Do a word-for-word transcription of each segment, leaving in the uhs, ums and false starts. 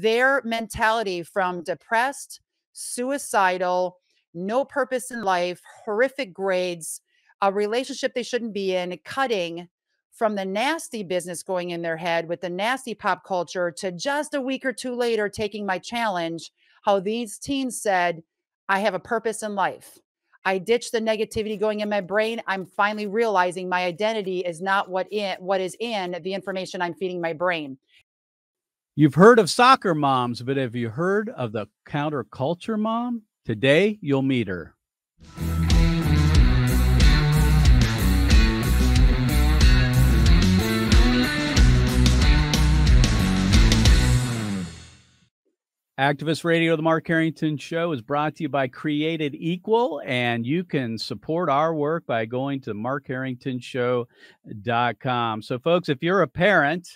their mentality from depressed, suicidal, no purpose in life, horrific grades, a relationship they shouldn't be in, cutting from the nasty business going in their head with the nasty pop culture to just a week or two later taking my challenge, how these teens said, I have a purpose in life. I ditched the negativity going in my brain. I'm finally realizing my identity is not what in, what is in the information I'm feeding my brain. You've heard of soccer moms, but have you heard of the counterculture mom? Today, you'll meet her. Activist Radio, The Mark Harrington Show, is brought to you by Created Equal, and you can support our work by going to Mark Harrington Show dot com. So, folks, if you're a parent,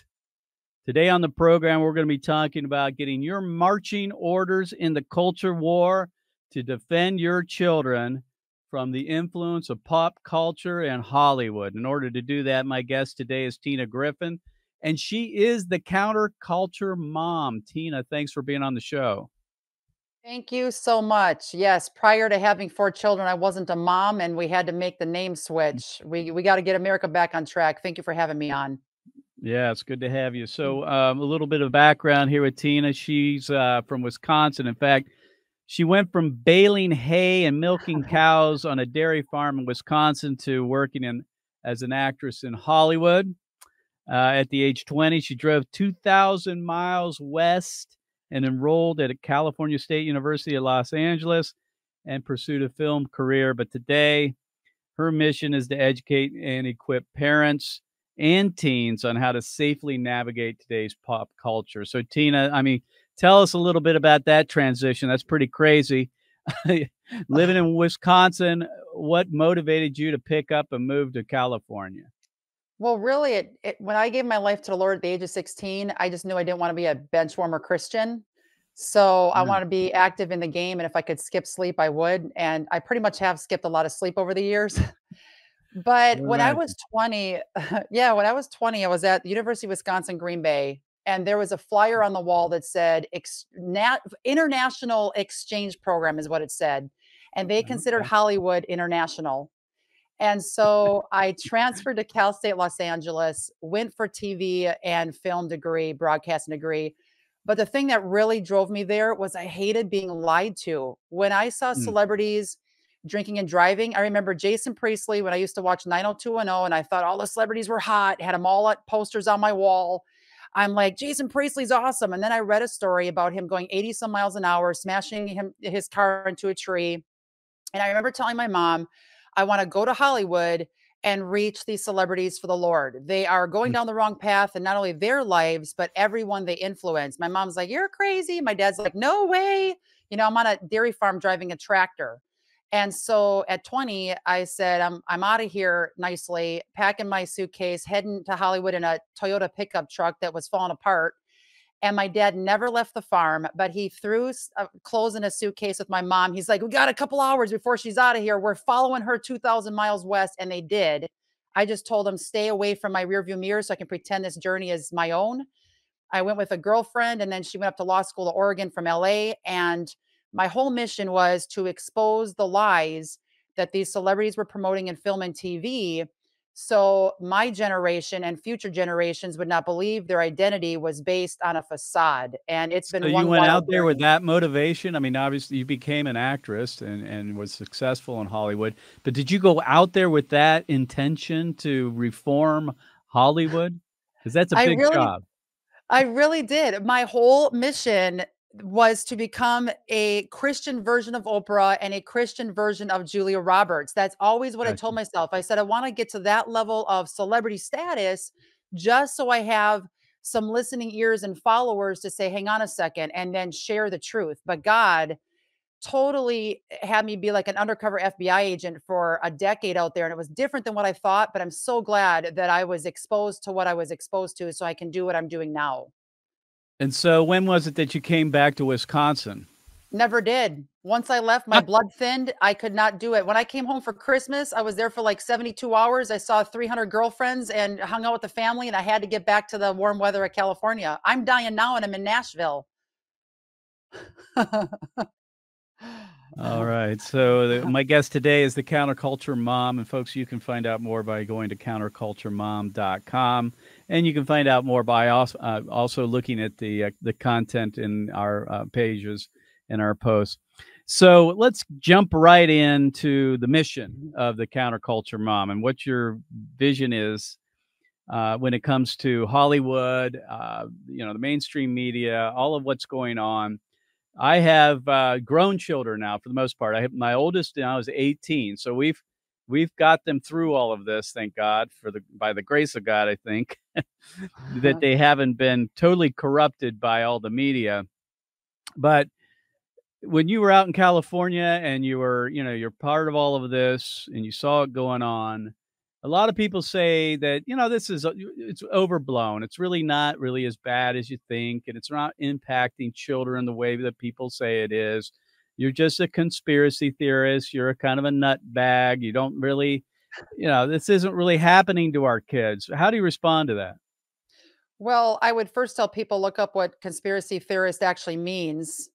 today on the program, we're going to be talking about getting your marching orders in the culture war to defend your children from the influence of pop culture and Hollywood. In order to do that, my guest today is Tina Griffin. And she is the counterculture mom. Tina, thanks for being on the show. Thank you so much. Yes, prior to having four children, I wasn't a mom, and we had to make the name switch. We we got to get America back on track. Thank you for having me on. Yeah, it's good to have you. So um, a little bit of background here with Tina. She's uh, from Wisconsin. In fact, she went from baling hay and milking cows on a dairy farm in Wisconsin to working in as an actress in Hollywood. Uh, at the age twenty, she drove two thousand miles west and enrolled at California State University at Los Angeles and pursued a film career. But today, her mission is to educate and equip parents and teens on how to safely navigate today's pop culture. So, Tina, I mean, tell us a little bit about that transition. That's pretty crazy. Living in Wisconsin, what motivated you to pick up and move to California? Well, really, it, it, when I gave my life to the Lord at the age of sixteen, I just knew I didn't want to be a bench warmer Christian. So yeah. I want to be active in the game. And if I could skip sleep, I would. And I pretty much have skipped a lot of sleep over the years. But You're when right. I was twenty, yeah, when I was twenty, I was at the University of Wisconsin, Green Bay. And there was a flyer on the wall that said ex nat international exchange program is what it said. And they considered okay. Hollywood international. And so I transferred to Cal State Los Angeles, went for T V and film degree, broadcasting degree. But the thing that really drove me there was I hated being lied to. When I saw mm. celebrities drinking and driving, I remember Jason Priestley when I used to watch nine oh two one oh, and I thought all the celebrities were hot, had them all at posters on my wall. I'm like, Jason Priestley's awesome. And then I read a story about him going eighty some miles an hour, smashing him, his car into a tree. And I remember telling my mom, I want to go to Hollywood and reach these celebrities for the Lord. They are going down the wrong path, and not only their lives, but everyone they influence. My mom's like, you're crazy. My dad's like, no way. You know, I'm on a dairy farm driving a tractor. And so at twenty, I said, I'm, I'm out of here nicely, packing my suitcase, heading to Hollywood in a Toyota pickup truck that was falling apart. And my dad never left the farm, but he threw uh, clothes in a suitcase with my mom. He's like, we got a couple hours before she's out of here. We're following her two thousand miles west. And they did. I just told them, stay away from my rearview mirror so I can pretend this journey is my own. I went with a girlfriend, and then she went up to law school to Oregon from L A. And my whole mission was to expose the lies that these celebrities were promoting in film and T V. So my generation and future generations would not believe their identity was based on a facade. And it's been so one you went out there with that motivation. I mean, obviously you became an actress and, and was successful in Hollywood, but did you go out there with that intention to reform Hollywood? Because that's a big I really, job. I really did. My whole mission was to become a Christian version of Oprah and a Christian version of Julia Roberts. That's always what I told myself. I said, I want to get to that level of celebrity status just so I have some listening ears and followers to say, hang on a second, and then share the truth. But God totally had me be like an undercover F B I agent for a decade out there. And it was different than what I thought, but I'm so glad that I was exposed to what I was exposed to so I can do what I'm doing now. And so when was it that you came back to Wisconsin? Never did. Once I left, my blood thinned. I could not do it. When I came home for Christmas, I was there for like seventy-two hours. I saw three hundred girlfriends and hung out with the family, and I had to get back to the warm weather of California. I'm dying now, and I'm in Nashville. All right. So the, my guest today is the Counterculture Mom. And folks, you can find out more by going to counterculture mom dot com. And you can find out more by also, uh, also looking at the, uh, the content in our uh, pages and our posts. So let's jump right into the mission of the Counterculture Mom and what your vision is uh, when it comes to Hollywood, uh, you know, the mainstream media, all of what's going on. I have uh, grown children now for the most part. I have, my oldest now is eighteen. So we've we've got them through all of this, thank God, for the by the grace of God, I think, that they haven't been totally corrupted by all the media. But when you were out in California and you were, you know, you're part of all of this and you saw it going on, a lot of people say that, you know, this is, it's overblown. It's really not really as bad as you think. And it's not impacting children the way that people say it is. You're just a conspiracy theorist. You're a kind of a nutbag. You don't really, you know, this isn't really happening to our kids. How do you respond to that? Well, I would first tell people, look up what conspiracy theorist actually means.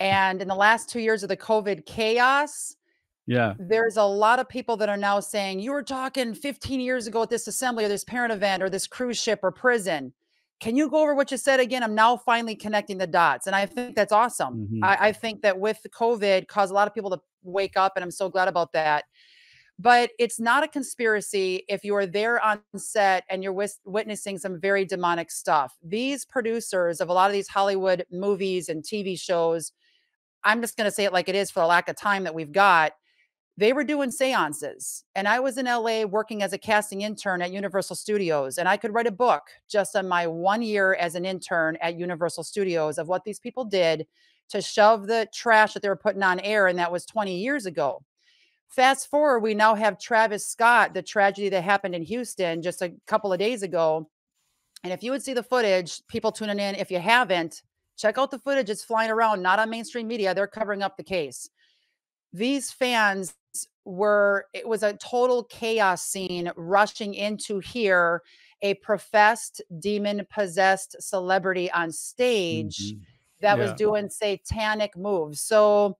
And in the last two years of the COVID chaos, yeah, there's a lot of people that are now saying, you were talking fifteen years ago at this assembly or this parent event or this cruise ship or prison. Can you go over what you said again? I'm now finally connecting the dots. And I think that's awesome. Mm-hmm. I, I think that with COVID caused a lot of people to wake up, and I'm so glad about that. But it's not a conspiracy if you are there on set and you're witnessing some very demonic stuff. These producers of a lot of these Hollywood movies and T V shows, I'm just going to say it like it is for the lack of time that we've got. They were doing seances, and I was in L A working as a casting intern at Universal Studios, and I could write a book just on my one year as an intern at Universal Studios of what these people did to shove the trash that they were putting on air, and that was twenty years ago. Fast forward, we now have Travis Scott, the tragedy that happened in Houston just a couple of days ago, and if you would see the footage, people tuning in, if you haven't, check out the footage. It's flying around, not on mainstream media. They're covering up the case. These fans were, it was a total chaos scene rushing into here, a professed demon possessed celebrity on stage mm-hmm. that yeah. was doing satanic moves. So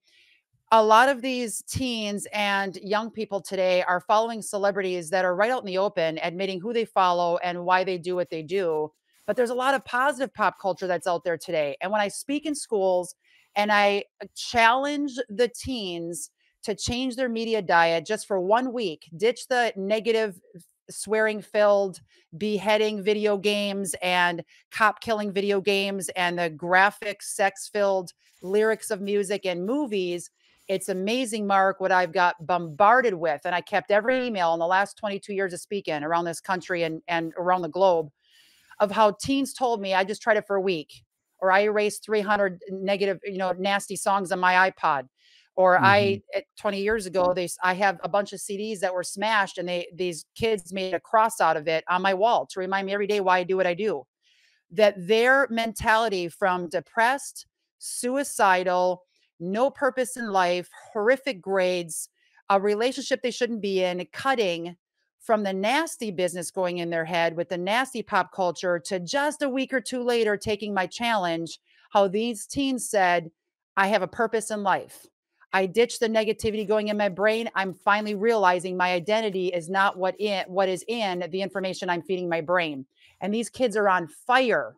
a lot of these teens and young people today are following celebrities that are right out in the open, admitting who they follow and why they do what they do. But there's a lot of positive pop culture that's out there today. And when I speak in schools and I challenge the teens to change their media diet just for one week, ditch the negative swearing-filled beheading video games and cop-killing video games and the graphic sex-filled lyrics of music and movies, it's amazing, Mark, what I've got bombarded with. And I kept every email in the last twenty-two years of speaking around this country and, and around the globe of how teens told me, I just tried it for a week, or I erased three hundred negative, you know, nasty songs on my iPod. Or mm-hmm. I, twenty years ago, they, I have a bunch of C Ds that were smashed, and they, these kids made a cross out of it on my wall to remind me every day why I do what I do. That their mentality from depressed, suicidal, no purpose in life, horrific grades, a relationship they shouldn't be in, cutting, from the nasty business going in their head with the nasty pop culture to just a week or two later taking my challenge, how these teens said, I have a purpose in life. I ditched the negativity going in my brain. I'm finally realizing my identity is not what in, what is in the information I'm feeding my brain. And these kids are on fire.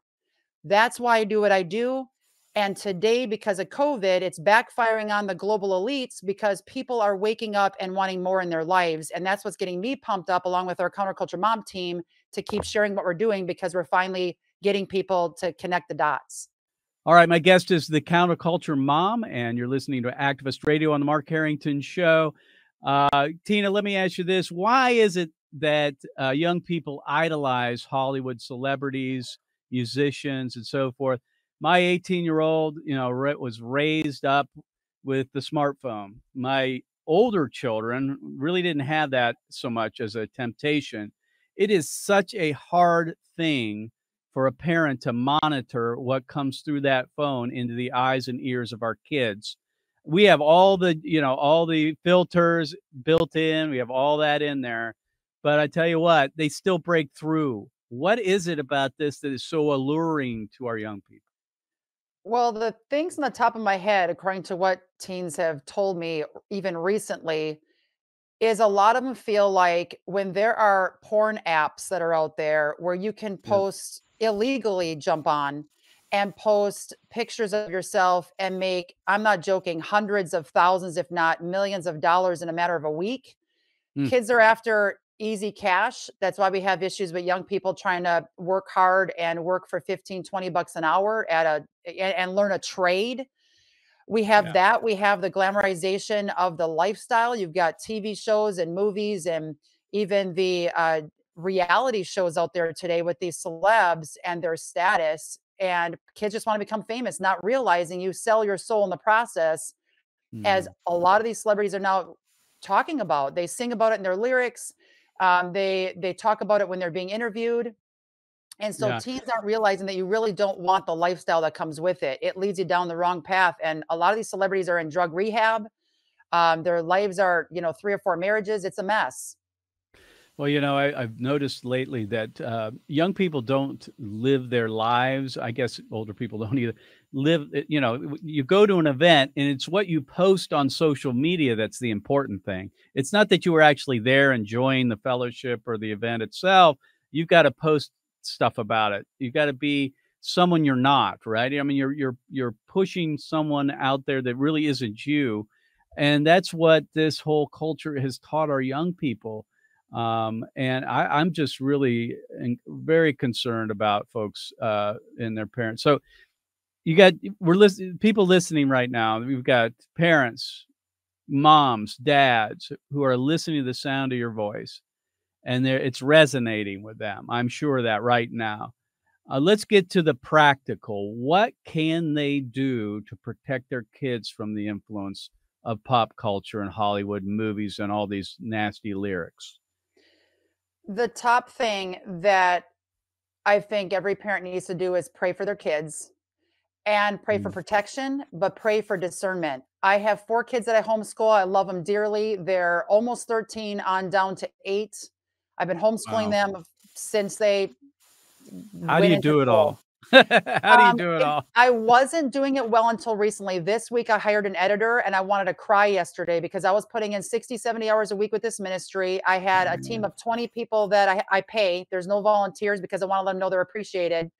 That's why I do what I do. And today, because of COVID, it's backfiring on the global elites because people are waking up and wanting more in their lives. And that's what's getting me pumped up, along with our Counterculture Mom team, to keep sharing what we're doing, because we're finally getting people to connect the dots. All right. My guest is the Counterculture Mom, and you're listening to Activist Radio on the Mark Harrington Show. Uh, Tina, let me ask you this. Why is it that uh, young people idolize Hollywood celebrities, musicians, and so forth? My eighteen-year-old, you know, was raised up with the smartphone. My older children really didn't have that so much as a temptation. It is such a hard thing for a parent to monitor what comes through that phone into the eyes and ears of our kids. We have all the, you know, all the filters built in. We have all that in there. But I tell you what, they still break through. What is it about this that is so alluring to our young people? Well, the things on the top of my head, according to what teens have told me, even recently, is a lot of them feel like when there are porn apps that are out there where you can post yeah. illegally, jump on and post pictures of yourself and make, I'm not joking, hundreds of thousands, if not millions of dollars in a matter of a week. Mm. Kids are after easy cash. That's why we have issues with young people trying to work hard and work for fifteen, twenty bucks an hour at a, and, and learn a trade. We have yeah. that. We have the glamorization of the lifestyle. You've got T V shows and movies and even the uh, reality shows out there today with these celebs and their status. And kids just want to become famous, not realizing you sell your soul in the process, mm. as a lot of these celebrities are now talking about. They sing about it in their lyrics. Um, they they talk about it when they're being interviewed. And so yeah. teens aren't realizing that you really don't want the lifestyle that comes with it. It leads you down the wrong path. And a lot of these celebrities are in drug rehab. Um, their lives are, you know, three or four marriages. It's a mess. Well, you know, I, I've noticed lately that uh, young people don't live their lives. I guess older people don't either. Live, you know, you go to an event and it's what you post on social media that's the important thing. It's not that you were actually there enjoying the fellowship or the event itself. You've got to post stuff about it. You've got to be someone you're not, right? I mean, you're you're you're pushing someone out there that really isn't you, and that's what this whole culture has taught our young people. Um, and I, I'm just really very concerned about folks uh, and their parents. So you got we're listening people listening right now. We've got parents, moms, dads who are listening to the sound of your voice, and they're it's resonating with them. I'm sure of that right now. Uh, let's get to the practical. What can they do to protect their kids from the influence of pop culture and Hollywood movies and all these nasty lyrics? The top thing that I think every parent needs to do is pray for their kids and pray mm. for protection, but pray for discernment. I have four kids that I homeschool. I love them dearly. They're almost thirteen on down to eight. I've been homeschooling wow. them since they. How do you do it all? How um, do you do it all? I wasn't doing it well until recently. This week I hired an editor and I wanted to cry yesterday because I was putting in sixty, seventy hours a week with this ministry. I had a team of twenty people that I, I pay. There's no volunteers because I want to let them know they're appreciated.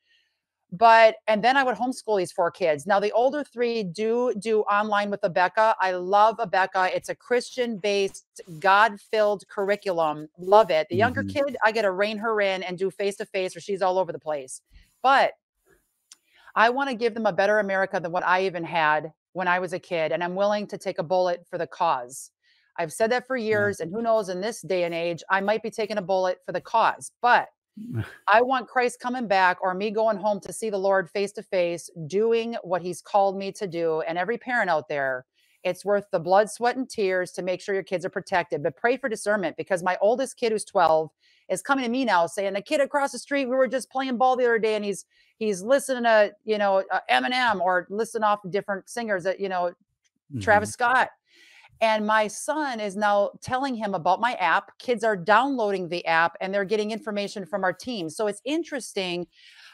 But, and then I would homeschool these four kids. Now the older three do do online with Abeka. I love Abeka. It's a Christian-based, God-filled curriculum. Love it. The younger mm-hmm. kid, I get to rein her in and do face-to-face or she's all over the place. But I want to give them a better America than what I even had when I was a kid. And I'm willing to take a bullet for the cause. I've said that for years. And who knows, in this day and age, I might be taking a bullet for the cause. But I want Christ coming back or me going home to see the Lord face to face, doing what he's called me to do. And every parent out there, it's worth the blood, sweat, and tears to make sure your kids are protected. But pray for discernment, because my oldest kid, who's twelve, is coming to me now saying, the kid across the street, we were just playing ball the other day, and he's he's listening to, you know, Eminem or listening off different singers that, you know, mm-hmm. Travis Scott. And my son is now telling him about my app. Kids are downloading the app and they're getting information from our team. So it's interesting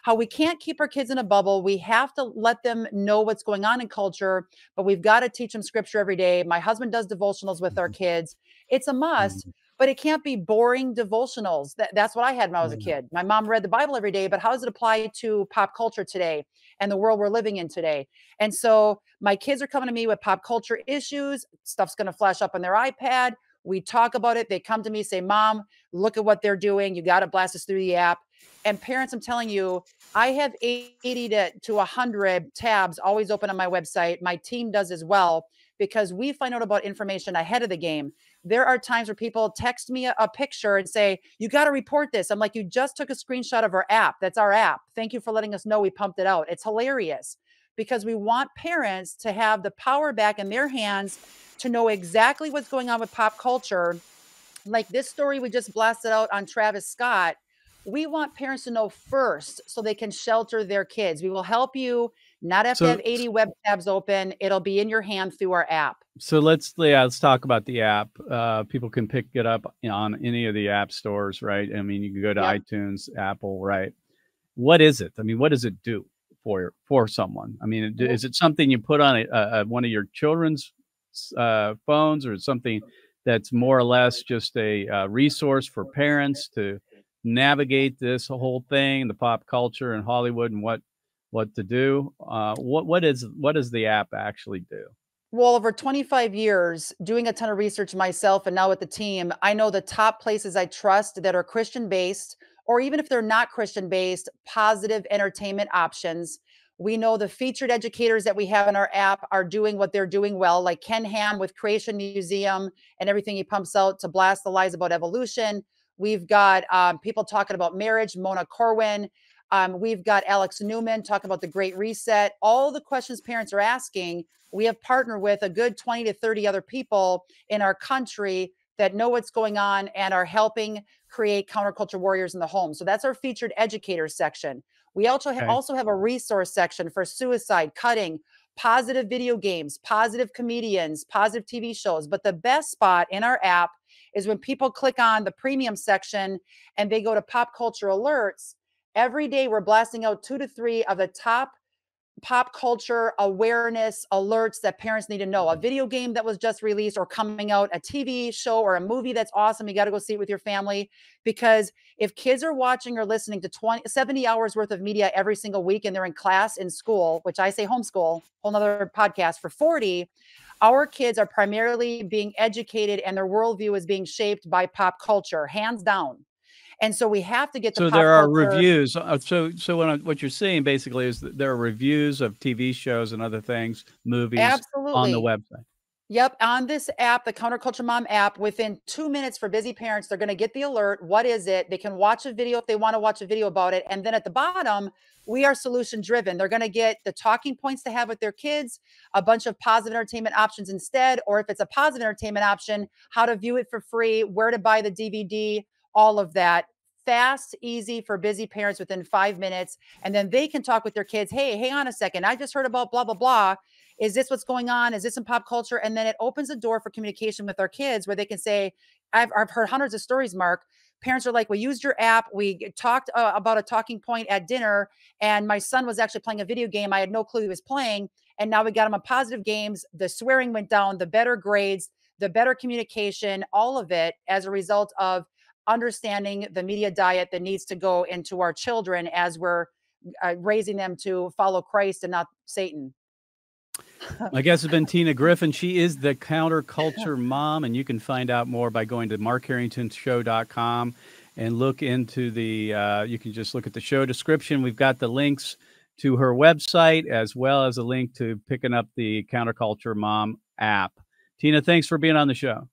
how we can't keep our kids in a bubble. We have to let them know what's going on in culture, but we've got to teach them scripture every day. My husband does devotionals with mm-hmm. our kids. It's a must. Mm-hmm. But it can't be boring devotionals. That, that's what I had when I was a kid. My mom read the Bible every day, but how does it apply to pop culture today and the world we're living in today? And so my kids are coming to me with pop culture issues. Stuff's going to flash up on their iPad. We talk about it. They come to me, say, Mom, look at what they're doing. You got to blast us through the app. And parents, I'm telling you, I have eighty to one hundred tabs always open on my website. My team does as well, because we find out about information ahead of the game. There are times where people text me a, a picture and say, you got to report this. I'm like, you just took a screenshot of our app. That's our app. Thank you for letting us know we pumped it out. It's hilarious, because we want parents to have the power back in their hands to know exactly what's going on with pop culture. Like this story we just blasted out on Travis Scott. We want parents to know first so they can shelter their kids. We will help you not have so, to have eighty web tabs open. It'll be in your hand through our app. So let's, yeah, let's talk about the app. Uh, people can pick it up on any of the app stores, right? I mean, you can go to yeah. iTunes, Apple, right? What is it? I mean, what does it do? for for someone? I mean, yeah. is it something you put on a, a, one of your children's uh, phones, or something that's more or less just a, a resource for parents to navigate this whole thing, the pop culture and Hollywood and what what to do? Uh, what what is what does the app actually do? Well, over twenty-five years doing a ton of research myself and now with the team, I know the top places I trust that are Christian based, or even if they're not Christian based, positive entertainment options. We know the featured educators that we have in our app are doing what they're doing well, like Ken Ham with Creation Museum and everything he pumps out to blast the lies about evolution. We've got um, people talking about marriage, Mona Corwin. Um, we've got Alex Newman talking about the Great Reset. All the questions parents are asking, we have partnered with a good twenty to thirty other people in our country that know what's going on and are helping create counterculture warriors in the home. So that's our featured educators section. We also, okay. ha- also have a resource section for suicide, cutting, positive video games, positive comedians, positive T V shows. But the best spot in our app is when people click on the premium section and they go to pop culture alerts. Every day we're blasting out two to three of the top pop culture awareness alerts that parents need to know. A video game that was just released or coming out, a T V show or a movie that's awesome. You got to go see it with your family, because if kids are watching or listening to twenty, seventy hours worth of media every single week and they're in class in school, which I say homeschool, whole nother podcast for forty, our kids are primarily being educated and their worldview is being shaped by pop culture, hands down. And so we have to get the so there are culture. Reviews. So so what, what you're seeing basically is that there are reviews of T V shows and other things, movies Absolutely. on the website. Yep. On this app, the Counterculture Mom app, within two minutes for busy parents, they're going to get the alert. What is it? They can watch a video if they want to watch a video about it. And then at the bottom, we are solution driven. They're going to get the talking points to have with their kids, a bunch of positive entertainment options instead, or if it's a positive entertainment option, how to view it for free, where to buy the D V D, all of that. Fast, easy for busy parents within five minutes. And then they can talk with their kids. Hey, hang on a second. I just heard about blah, blah, blah. Is this what's going on? Is this in pop culture? And then it opens the door for communication with our kids where they can say, I've, I've heard hundreds of stories, Mark. Parents are like, we used your app. We talked uh, about a talking point at dinner and my son was actually playing a video game. I had no clue he was playing. And now we got him on positive games. The swearing went down, the better grades, the better communication, all of it as a result of understanding the media diet that needs to go into our children as we're uh, raising them to follow Christ and not Satan. My guest has been Tina Griffin. She is the Counterculture Mom, and you can find out more by going to Mark Harrington Show dot com and look into the, uh, you can just look at the show description. We've got the links to her website as well as a link to picking up the Counterculture Mom app. Tina, thanks for being on the show.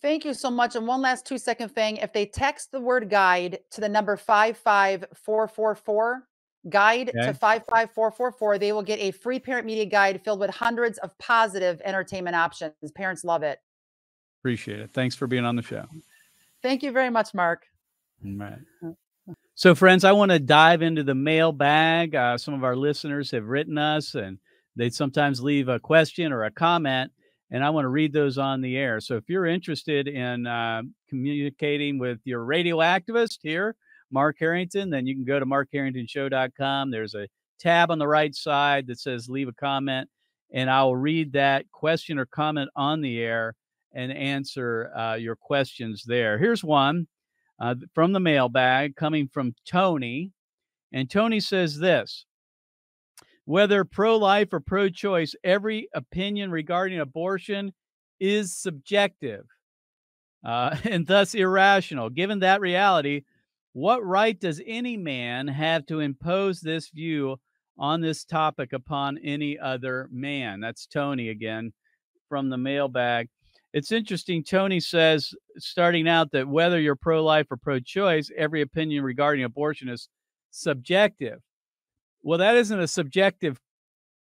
Thank you so much. And one last two second thing. If they text the word guide to the number five five four four four, guide okay. to five five four four four, they will get a free parent media guide filled with hundreds of positive entertainment options. Parents love it. Appreciate it. Thanks for being on the show. Thank you very much, Mark. All right. So friends, I want to dive into the mailbag. Uh, some of our listeners have written us and they sometimes leave a question or a comment. And I want to read those on the air. So if you're interested in uh, communicating with your radio activist here, Mark Harrington, then you can go to Mark Harrington Show dot com. There's a tab on the right side that says leave a comment, and I'll read that question or comment on the air and answer uh, your questions there. Here's one uh, from the mailbag coming from Tony. And Tony says this. Whether pro-life or pro-choice, every opinion regarding abortion is subjective uh, and thus irrational. Given that reality, what right does any man have to impose this view on this topic upon any other man? That's Tony again from the mailbag. It's interesting. Tony says, starting out, that whether you're pro-life or pro-choice, every opinion regarding abortion is subjective. Well, that isn't a subjective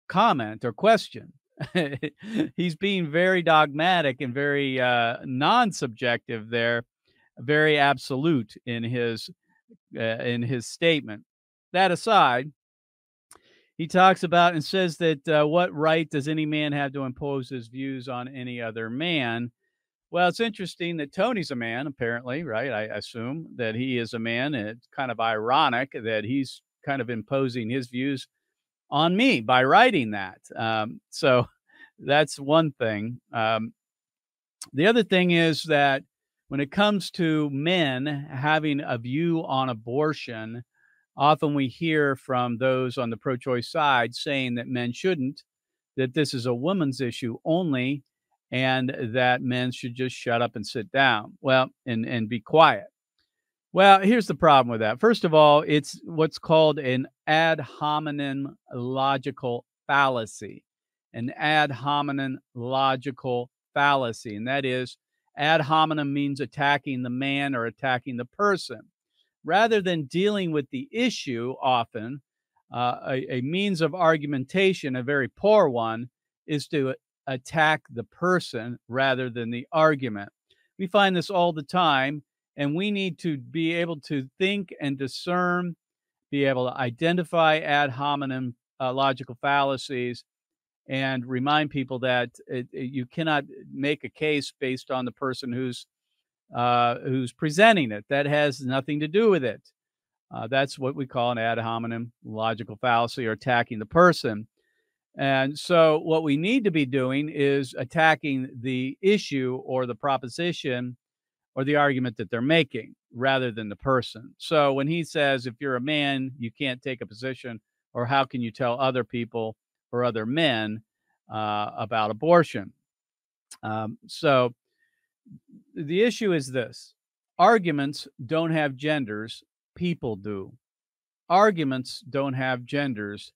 comment or question. He's being very dogmatic and very uh, non-subjective there, very absolute in his uh, in his statement. That aside, he talks about and says that uh, what right does any man have to impose his views on any other man? Well, it's interesting that Tony's a man, apparently, right? I assume that he is a man, and it's kind of ironic that he's kind of imposing his views on me by writing that. Um, so that's one thing. Um, the other thing is that when it comes to men having a view on abortion, often we hear from those on the pro-choice side saying that men shouldn't, that this is a woman's issue only, and that men should just shut up and sit down, well, and, and be quiet. Well, here's the problem with that. First of all, it's what's called an ad hominem logical fallacy, an ad hominem logical fallacy. And that is, ad hominem means attacking the man or attacking the person. Rather than dealing with the issue, often uh, a, a means of argumentation, a very poor one, is to attack the person rather than the argument. We find this all the time. And we need to be able to think and discern, be able to identify ad hominem uh, logical fallacies, and remind people that it, it, you cannot make a case based on the person who's uh, who's presenting it. That has nothing to do with it. Uh, that's what we call an ad hominem logical fallacy, or attacking the person. And so what we need to be doing is attacking the issue or the proposition or the argument that they're making, rather than the person. So when he says, if you're a man, you can't take a position, or how can you tell other people or other men uh, about abortion? Um, so the issue is this: arguments don't have genders, people do. Arguments don't have genders,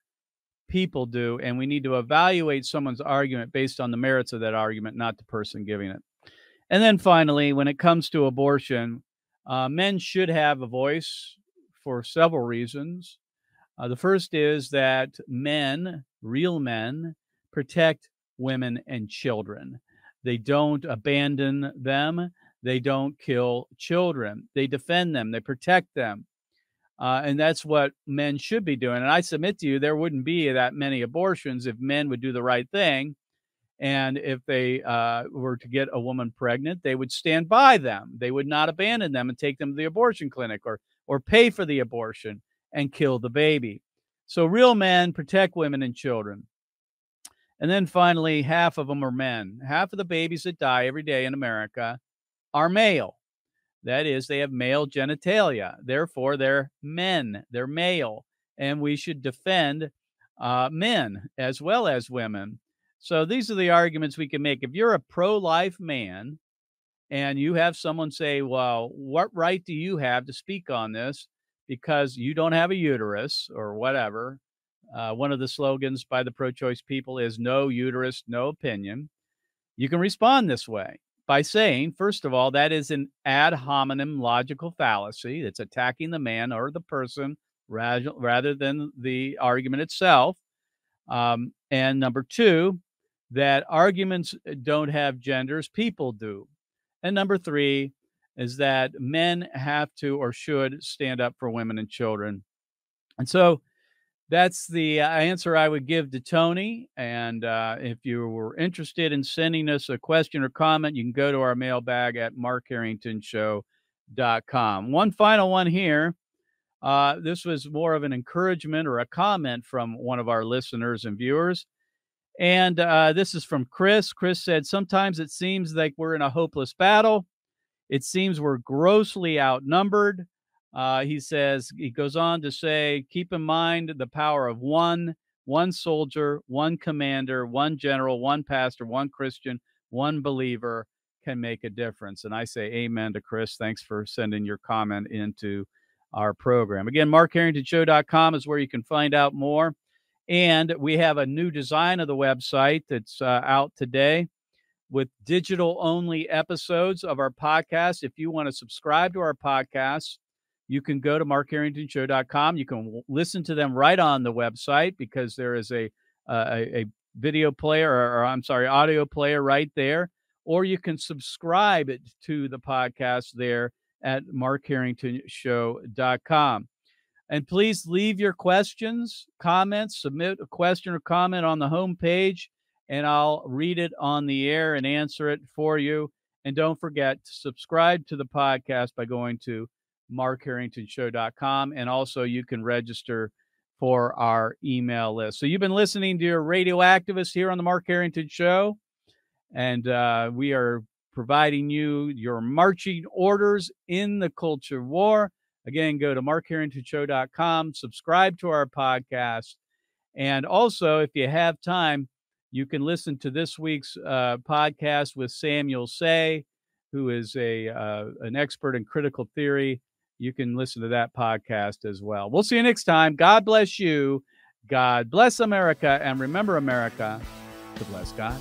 people do. And we need to evaluate someone's argument based on the merits of that argument, not the person giving it. And then finally, when it comes to abortion, uh, men should have a voice for several reasons. Uh, the first is that men, real men, protect women and children. They don't abandon them. They don't kill children. They defend them. They protect them. Uh, and that's what men should be doing. And I submit to you, there wouldn't be that many abortions if men would do the right thing. And if they uh, were to get a woman pregnant, they would stand by them. They would not abandon them and take them to the abortion clinic, or, or pay for the abortion and kill the baby. So real men protect women and children. And then finally, half of them are men. Half of the babies that die every day in America are male. That is, they have male genitalia. Therefore, they're men. They're male. And we should defend uh, men as well as women. So these are the arguments we can make. If you're a pro-life man and you have someone say, well, what right do you have to speak on this because you don't have a uterus or whatever? Uh, one of the slogans by the pro-choice people is no uterus, no opinion. You can respond this way by saying, first of all, that is an ad hominem logical fallacy. It's attacking the man or the person rather, rather than the argument itself. Um, and number two, that arguments don't have genders, people do. And number three is that men have to or should stand up for women and children. And so that's the answer I would give to Tony. And uh, if you were interested in sending us a question or comment, you can go to our mailbag at Mark Harrington Show dot com. One final one here. Uh, this was more of an encouragement or a comment from one of our listeners and viewers. And uh, this is from Chris. Chris said, sometimes it seems like we're in a hopeless battle. It seems we're grossly outnumbered. Uh, he says, he goes on to say, keep in mind the power of one, one soldier, one commander, one general, one pastor, one Christian, one believer can make a difference. And I say amen to Chris. Thanks for sending your comment into our program. Again, Mark Harrington Show dot com is where you can find out more. And we have a new design of the website that's uh, out today with digital-only episodes of our podcast. If you want to subscribe to our podcast, you can go to Mark Harrington Show dot com. You can listen to them right on the website because there is a, uh, a, a video player, or, or I'm sorry, audio player right there. Or you can subscribe to the podcast there at Mark Harrington Show dot com. And please leave your questions, comments, submit a question or comment on the homepage, and I'll read it on the air and answer it for you. And don't forget to subscribe to the podcast by going to Mark Harrington Show dot com. And also you can register for our email list. So you've been listening to your radio activist here on the Mark Harrington Show, and uh, we are providing you your marching orders in the culture war. Again, go to Mark Harrington Show dot com, subscribe to our podcast, and also, if you have time, you can listen to this week's uh, podcast with Samuel Say, who is a uh, an expert in critical theory. You can listen to that podcast as well. We'll see you next time. God bless you. God bless America. And remember, America, to bless God.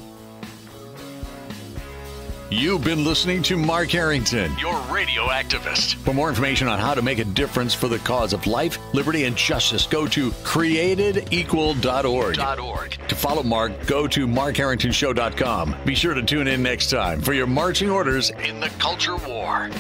You've been listening to Mark Harrington, your radio activist. For more information on how to make a difference for the cause of life, liberty, and justice, go to created equal dot org. To follow Mark, go to Mark Harrington Show dot com. Be sure to tune in next time for your marching orders in the culture war.